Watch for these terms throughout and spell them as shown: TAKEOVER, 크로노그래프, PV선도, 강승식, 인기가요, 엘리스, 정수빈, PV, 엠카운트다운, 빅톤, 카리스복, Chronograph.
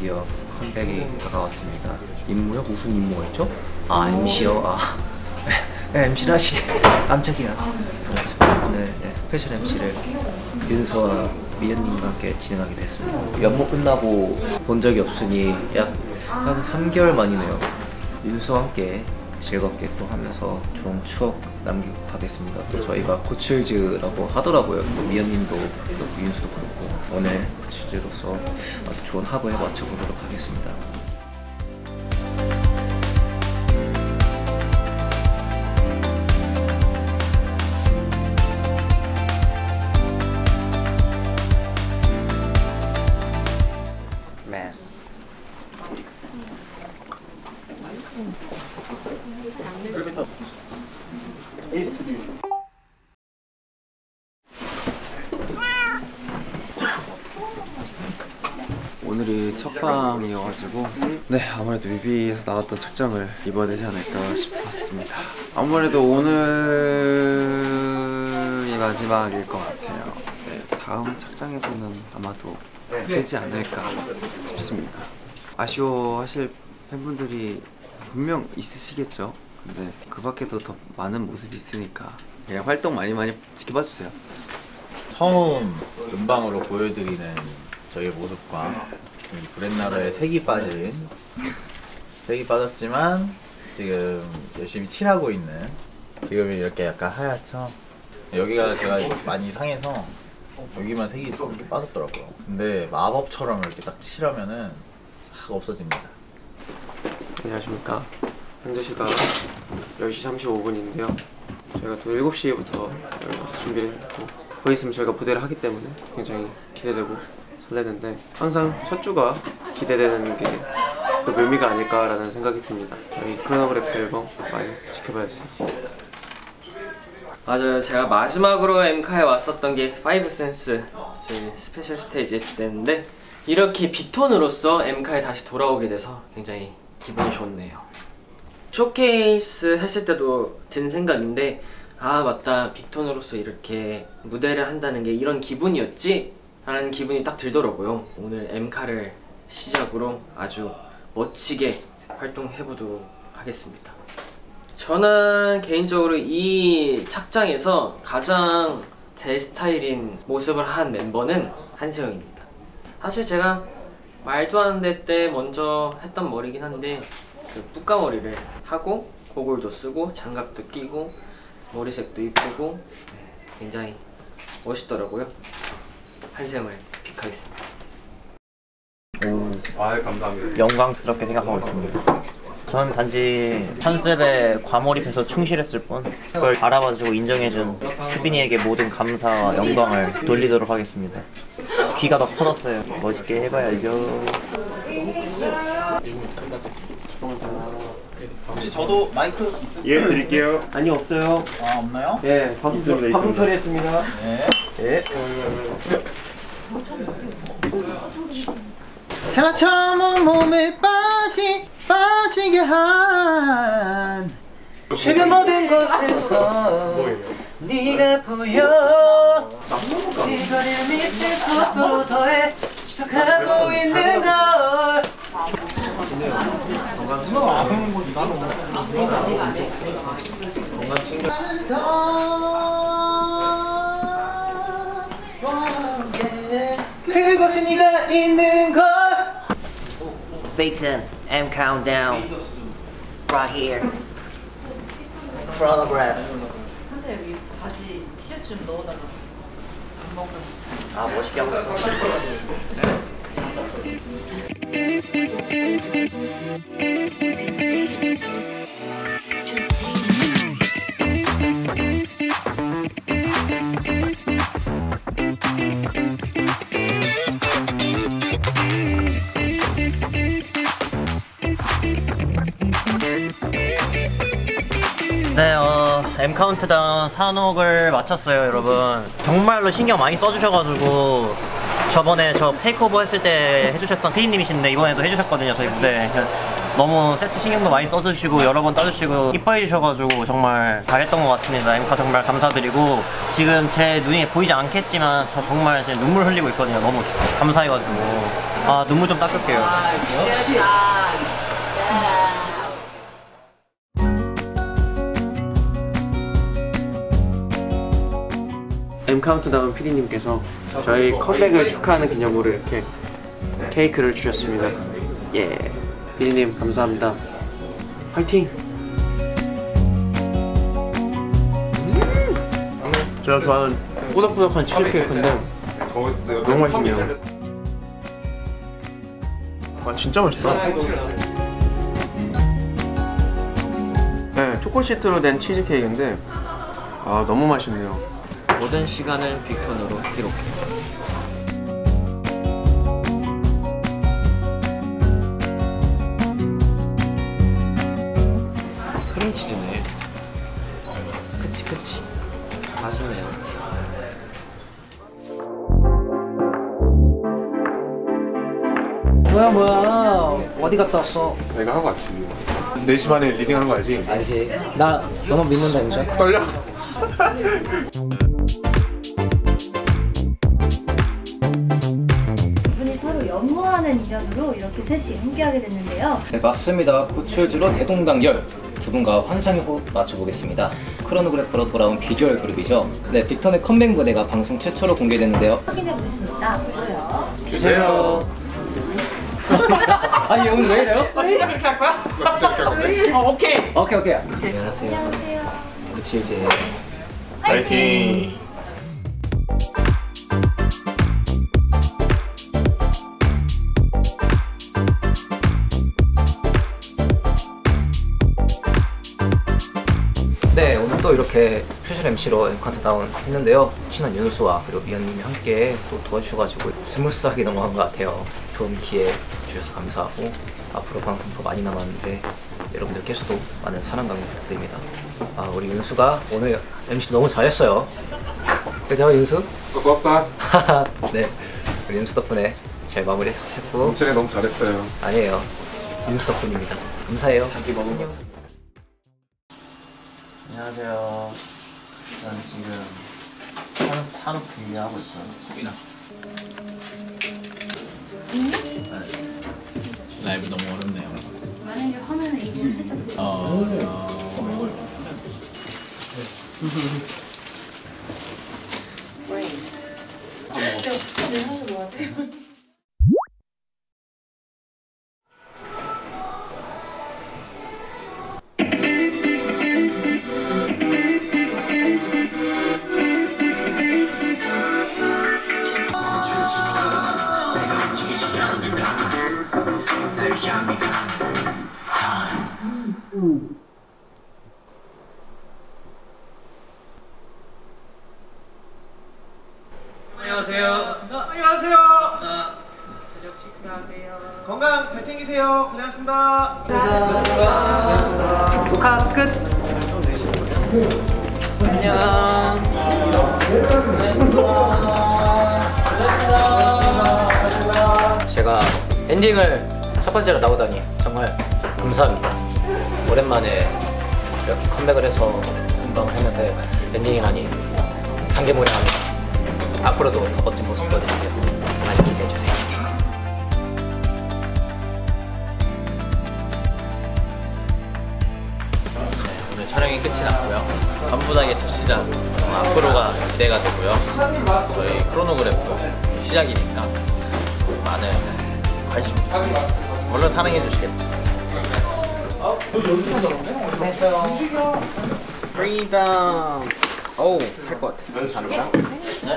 드디어 컴백이 다가왔습니다. 임무요? 무슨 임무였죠? 아, MC요? 아, 네, MC를 하시지. 깜짝이야. 오늘 네, 스페셜 MC를 윤서와 미연님과 함께 진행하게 됐습니다. 연무 끝나고 본 적이 없으니 약 3개월 만이네요. 윤서와 함께 즐겁게 또 하면서 좋은 추억 남기고 가겠습니다. 또 저희가 코칠즈라고 하더라고요. 또 미연님도 또 윤수도 그렇고 오늘 코칠즈로서 아주 좋은 합을 맞춰보도록 하겠습니다. 오늘이 첫방이어가지고 네, 아무래도 뮤비에서 나왔던 착장을 입어야 되지 않을까 싶었습니다. 아무래도 오늘이 마지막일 것 같아요. 네, 다음 착장에서는 아마도 쓰지 않을까 싶습니다. 아쉬워하실 팬분들이 분명 있으시겠죠? 근데 그 밖에도 더 많은 모습이 있으니까 그냥 활동 많이 지켜봐주세요. 처음 음방으로 보여드리는 저희의 모습과 브렛나라의 색이 빠졌지만 지금 열심히 칠하고 있는, 지금 이렇게 약간 하얗죠? 여기가 제가 많이 상해서 여기만 색이 이렇게 빠졌더라고요. 근데 마법처럼 이렇게 딱 칠하면은 싹 없어집니다. 안녕하십니까. 현재 시각 10시 35분인데요. 저희가 또 7시부터 준비를 했고 거기 있으면 저희가 무대를 하기 때문에 굉장히 기대되고 설레는데, 항상 첫 주가 기대되는 게 또 묘미가 아닐까라는 생각이 듭니다. 저희 크로노그래프 앨범 많이 지켜봐야 주세요. 맞아요. 제가 마지막으로 엠카에 왔었던 게 5센스 저희 스페셜 스테이지 했을 때인데, 이렇게 빅톤으로서 엠카에 다시 돌아오게 돼서 굉장히 기분이 좋네요. 쇼케이스 했을 때도 든 생각인데, 아 맞다, 빅톤으로서 이렇게 무대를 한다는 게 이런 기분이었지? 라는 기분이 딱 들더라고요. 오늘 엠카를 시작으로 아주 멋지게 활동해보도록 하겠습니다. 저는 개인적으로 이 착장에서 가장 제 스타일인 모습을 한 멤버는 한세영입니다. 사실 제가 말도 안 될 때 먼저 했던 머리긴 한데, 그 뿌까머리를 하고 고글도 쓰고 장갑도 끼고 머리색도 이쁘고 굉장히 멋있더라고요. 한샘을 픽하겠습니다. 아유, 감사합니다. 영광스럽게 생각하고 있습니다. 저는 단지 컨셉에 과몰입해서 충실했을 뿐, 그걸 알아봐주고 인정해준 수빈이에게 모든 감사와 영광을 돌리도록 하겠습니다. 귀가 더 커졌어요. 멋있게 해봐야죠. 혹시 저도 마이크 있을까요? 예, 드릴게요. 아니, 없어요. 아, 없나요? 예, 방금 처리했습니다. 네. 예. 사라처럼 온몸에 빠지게 한 주변 모든 곳에서 네가 보여 이 거리를 미칠 것도 더해 집착하고 있는 걸. 그곳에 네가 있는 걸. Beaten Countdown right here. Chronograph. 현재 여기 바지 티셔츠 좀 넣어달라. 안 먹어. 아, 멋있게 하고 있어. 네, 엠카운트다운 산옥을 마쳤어요, 여러분. 정말로 신경 많이 써주셔가지고, 저번에 저 테이크오버 했을 때 해주셨던 PD님이신데 이번에도 해주셨거든요, 저희 무대. 너무 세트 신경도 많이 써주시고 여러 번 따주시고 이뻐해주셔가지고 정말 잘했던 것 같습니다. 엠카 정말 감사드리고, 지금 제 눈이 보이지 않겠지만 저 정말 지금 눈물 흘리고 있거든요. 너무 감사해가지고 아, 눈물 좀 닦을게요. 아, 역시. 엠카운트다운 PD님께서 저희 컴백을 축하하는 기념으로 이렇게 케이크를 주셨습니다. 예, PD님 감사합니다. 화이팅! 제가 좋아하는 꾸덕꾸덕한 치즈케이크인데 너무 맛있네요. 와, 진짜 맛있다. 네, 초코시트로 된 치즈케이크인데 아, 너무 맛있네요. 모든 시간을 빅톤으로 기록해. 크림치즈네. 그치 그치. 맛있네요. 뭐야 어디 갔다 왔어? 내가 하고 왔지. 4시 만에 리딩하는 거 알지? 알지. 나 너만 믿는다 이제. 떨려? 연모하는 인연으로 이렇게 셋이 함께하게 됐는데요. 네, 맞습니다. 고출주로 대동단결! 두 분과 환상의 호흡 맞춰보겠습니다. 크로노그래프로 돌아온 비주얼 그룹이죠. 네, 빅톤의 컴백 무대가 방송 최초로 공개됐는데요. 확인해보겠습니다. 보여요. 주세요! 아니, 오늘 왜 이래요? 아, 진짜 그렇게 할 거야? 진짜 그렇게 할 거야? 어, 오케이! 오케이, 오케이. 안녕하세요. 안녕하세요. 고출주. 파이팅! 네, 오늘 또 이렇게 스페셜 MC로 엠카운트다운 했는데요. 친한 윤수와 그리고 미연님이 함께 또 도와주셔가지고 스무스하게 넘어간 것 같아요. 좋은 기회 주셔서 감사하고 앞으로 방송 더 많이 남았는데 여러분들께서도 많은 사랑과 부탁드립니다. 아, 우리 윤수가 오늘 MC 너무 잘했어요. 그죠, 윤수? 고맙다. 네, 우리 윤수 덕분에 잘 마무리했었고. 윤수가 너무 잘했어요. 아니에요, 윤수 덕분입니다. 감사해요. 자기 먹은 거. 안녕하세요. 저는 지금 산업 준비하고 있어요. 소빈아. 네. 라이브 너무 어렵네요. 만약에 화면에 이게 살짝 뭐하세요? 안녕하세요. 안녕하세요. 저녁 식사하세요. 건강 잘 챙기세요. 고생하셨습니다. 고생하셨습니다. 녹화 끝. 안녕. 고생하셨습니다. 제가 엔딩을 첫 번째로 나오다니 정말 감사합니다. 오랜만에 이렇게 컴백을 해서 음방을 했는데 엔딩이라니 감개무량합니다. 앞으로도 더 멋진 모습 보여드릴게요. 많이 기대해주세요. 네, 오늘 촬영이 끝이 났고요. 반부당의 첫 시작, 앞으로가 기대가 되고요. 저희 크로노그래프 시작이니까 많은 관심 물론 사랑해주시겠죠. 안녕하세요. 프리덤. 오, 살 것 같아. 감사합니다. 네?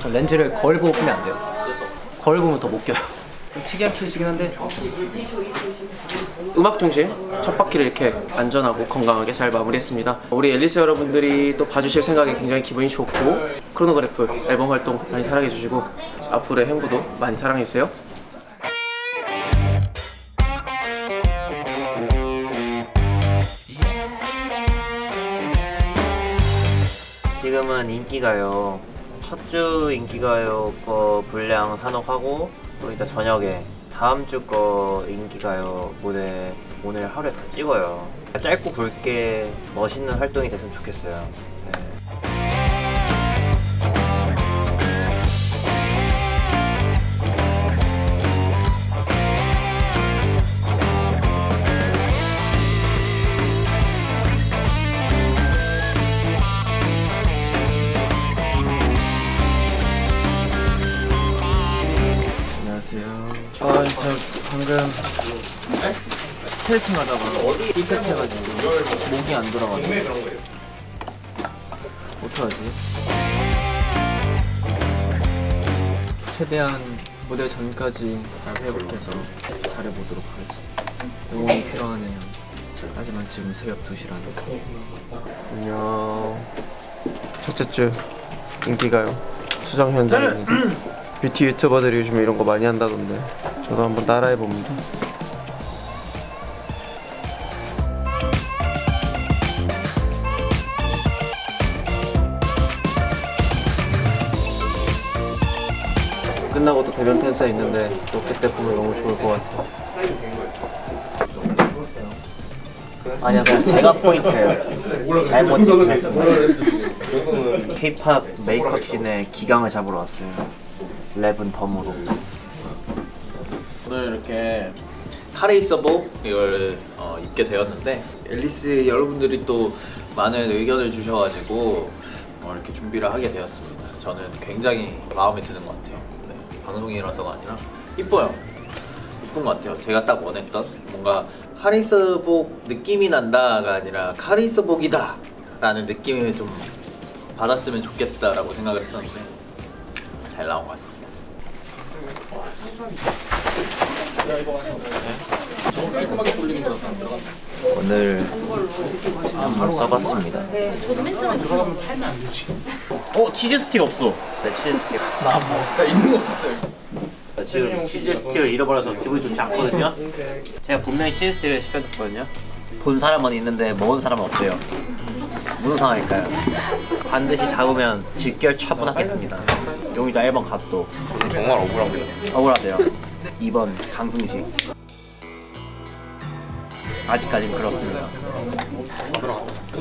저 렌즈를 거울 보고 끼면 안 돼요. 거울 보면 더 못 껴요. 특이한 케이스긴 한데 음악 중심 첫 바퀴를 이렇게 안전하고 건강하게 잘 마무리했습니다. 우리 엘리스 여러분들이 또 봐주실 생각에 굉장히 기분이 좋고 크로노그래프 앨범 활동 많이 사랑해주시고 앞으로의 행보도 많이 사랑해주세요. 지금은 인기가요. 첫 주 인기가요 거 분량 산업하고 또 이따 저녁에 다음 주 거 인기가요 무대 오늘 하루에 다 찍어요. 짧고 굵게 멋있는 활동이 됐으면 좋겠어요. 네. 스트레칭 하다가 삐끗해가지고 목이 안 돌아가지고 어떡하지? 최대한 무대 전까지 잘 회복해서 잘해보도록 하겠습니다. 응원이 필요하네요. 하지만 지금 새벽 2시라니. 안녕. 첫째 주 인기가요 수정 현장입니다. 뷰티 유튜버들이 요즘 이런 거 많이 한다던데 저도 한번 따라해봅니다. 끝나고 또 대변 팬사 있는데 또 그때 보면 너무 좋을 것 같아요. 아니야, 그냥 제가 포인트예요. 잘못 찍으셨습니다. K-POP 메이크업 씬에 기강을 잡으러 왔어요. 랩은 덤으로. 오늘 이렇게 카리스복 이걸 입게 되었는데 엘리스 여러분들이 또 많은 의견을 주셔가지고 이렇게 준비를 하게 되었습니다. 저는 굉장히 마음에 드는 것 같아요. 네, 방송이라서가 아니라 이뻐요. 이쁜 것 같아요. 제가 딱 원했던 뭔가 카리스복 느낌이 난다가 아니라 카리스복이다 라는 느낌을 좀 받았으면 좋겠다라고 생각을 했었는데 잘 나온 것 같습니다. 오늘 한번 써봤습니다. 네, 저도 맨 처음에 들어가면 팔면 안 되지. 치즈 스틱 없어. 네, 치즈 스틱. 나 있는 거 없어요. 지금 치즈 스틱을 잃어버려서 기분이 좋지 않거든요. 제가 분명히 치즈 스틱을 시켜줬거든요. 본 사람은 있는데 먹은 사람은 없대요. 무슨 상황일까요? 반드시 잡으면 직결 처분하겠습니다. 용의자 1번 갓도. 정말 억울합니다. 억울하대요. 2번 강승식. 아직까지는 그렇습니다.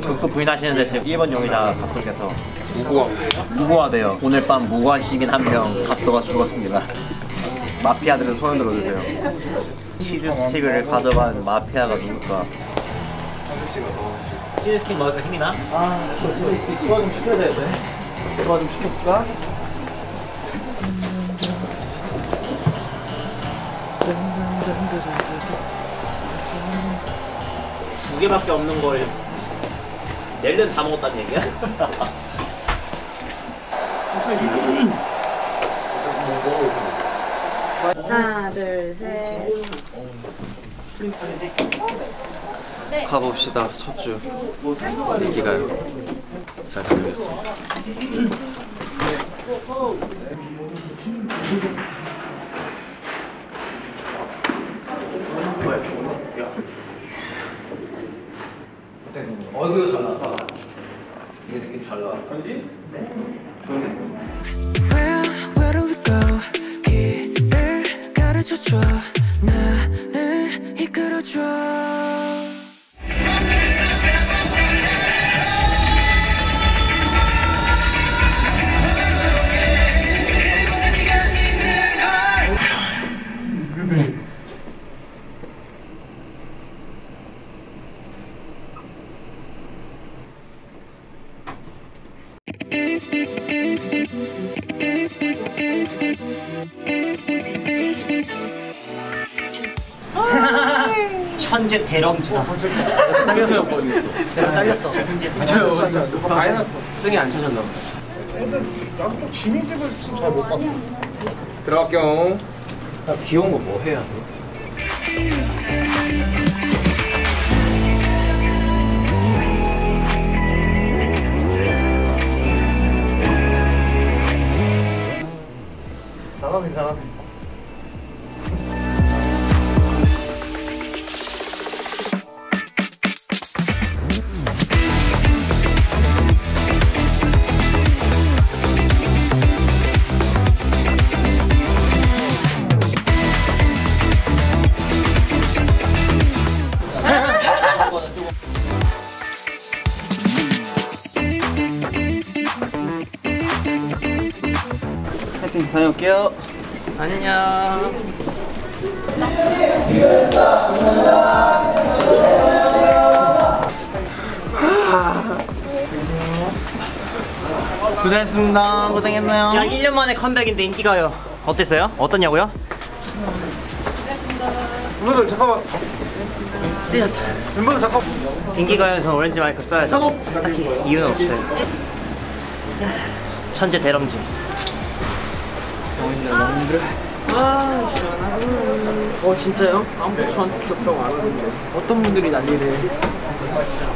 극구 부인하시는데 지금 1번 용의자 갓도께서 무고하대요. 오늘 밤 무고한 시민 한 명 갓도가 죽었습니다. 마피아들은 손을 들어주세요. 치즈 스틱을 가져간 마피아가 누굴까? 치즈 스틱 먹으니까 힘이 나? 아, 저 치즈 스틱 소화 좀 시켜야 돼. 소화 좀 시켜볼까? 두 개밖에 없는 걸 낼름 다 먹었다는 얘기야? 하나, 둘, 셋. 가봅시다. 첫 주 인기가요. 잘 다녀오겠습니다. 이거 잘 나왔다. 이게 느낌 잘 나와. 그렇지? 네. 좋네. 천재 대럼지다. 잘렸어요. 내가 잘렸어. 잘렸어. 다 해놨어. 승이 안 찾았나 보다. 난 또 지민 집을 잘 못 봤어. 들어갈게요. 귀여운 거 뭐 해야 돼? 잘하네. 파이팅 다녀올게요. 안녕. 고생했습니다. 고생했나요? 약 1년 만에 컴백인데 인기가요. 어땠어요? 어떠냐고요? 고생했습니다. 멤버들 잠깐만. 찢었다. 멤버들 잠깐만. 인기가요에서 오렌지 마이크 써야죠. 산업. 딱히 이유는 없어요. 천재 대럼짐. 아, 진짜요? 아무도 저한테 귀엽다고 안 하는데 어떤 분들이 난리를.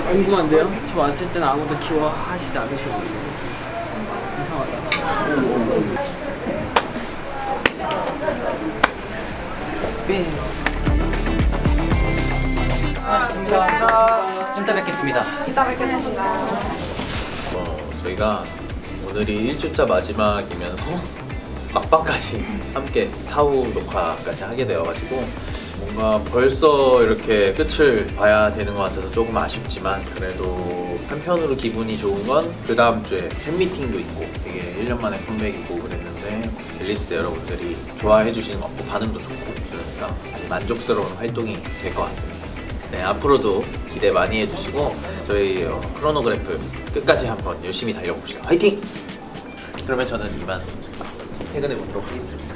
궁금한데요? 저 왔을 때는 아무도 귀여워하시지 않으셨는데 이상하다. 고맙습니다. 좀 이따 뵙겠습니다. 이따 뵙겠습니다. 저희가 오늘이 1주차 마지막이면서 막방까지 함께 사후 녹화까지 하게 되어가지고 뭔가 벌써 이렇게 끝을 봐야 되는 것 같아서 조금 아쉽지만, 그래도 한편으로 기분이 좋은 건 그 다음 주에 팬미팅도 있고 되게 1년 만에 컴백이고 그랬는데 엘리스 여러분들이 좋아해 주시는 것 같고 반응도 좋고 그러니까 만족스러운 활동이 될 것 같습니다. 네, 앞으로도 기대 많이 해주시고 저희 크로노그래프 끝까지 한번 열심히 달려봅시다. 화이팅! 그러면 저는 이만 퇴근해 보도록 하겠습니다.